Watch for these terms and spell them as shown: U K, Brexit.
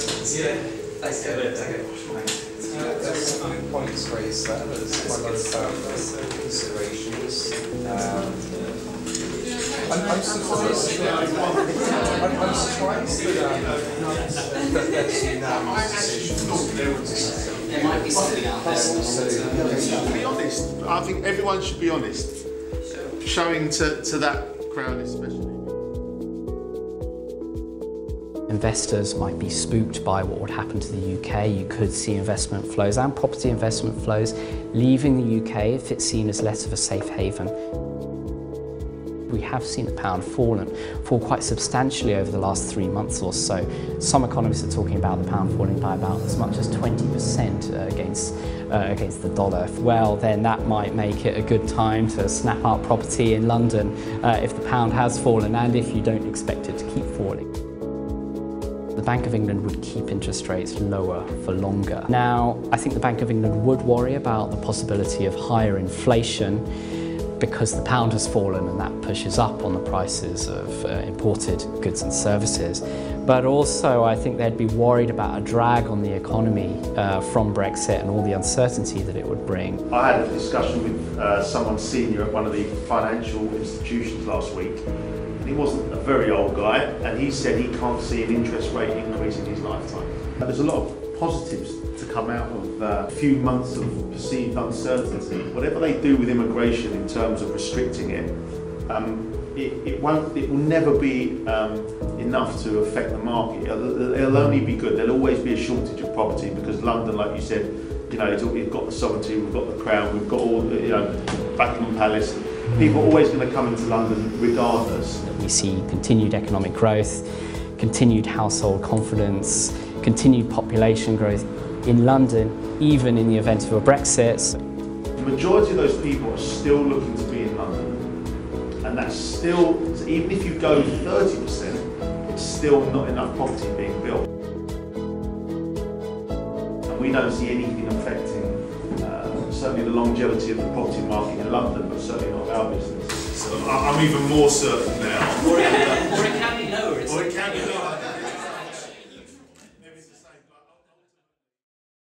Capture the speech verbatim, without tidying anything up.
that's yeah. That's good. That's good. Uh, there's some good points raised there, but as well as some considerations. Um, I'm, I'm surprised that I'm, I'm surprised that that's a unanimous decision. There might be something out there. To be honest, I think everyone should be honest, showing to, to that crowd especially. Investors might be spooked by what would happen to the U K. You could see investment flows and property investment flows leaving the U K if it's seen as less of a safe haven. We have seen the pound fall and fall quite substantially over the last three months or so. Some economists are talking about the pound falling by about as much as twenty percent against, uh, against the dollar. Well, then that might make it a good time to snap up property in London uh, if the pound has fallen and if you don't expect it to keep falling. The Bank of England would keep interest rates lower for longer. Now, I think the Bank of England would worry about the possibility of higher inflation because the pound has fallen and that pushes up on the prices of uh, imported goods and services. But also, I think they'd be worried about a drag on the economy uh, from Brexit and all the uncertainty that it would bring. I had a discussion with uh, someone senior at one of the financial institutions last week. He wasn't a very old guy, and he said he can't see an interest rate increase in his lifetime. There's a lot of positives to come out of uh, a few months of perceived uncertainty. Whatever they do with immigration in terms of restricting it, um, it, it, won't, it will never be um, enough to affect the market. It'll, it'll only be good. There'll always be a shortage of property because London, like you said, you know, it's, we've got the sovereignty, we've got the crown, we've got all, you know, Buckingham Palace. People are always going to come into London regardless. We see continued economic growth, continued household confidence, continued population growth in London, even in the event of a Brexit. The majority of those people are still looking to be in London, and that's still, even if you go thirty percent, it's still not enough property being built. And we don't see anything affecting certainly the longevity of the property market in London, but certainly not our business. So I'm even more certain now. Or it can be lower. Or it can be lower.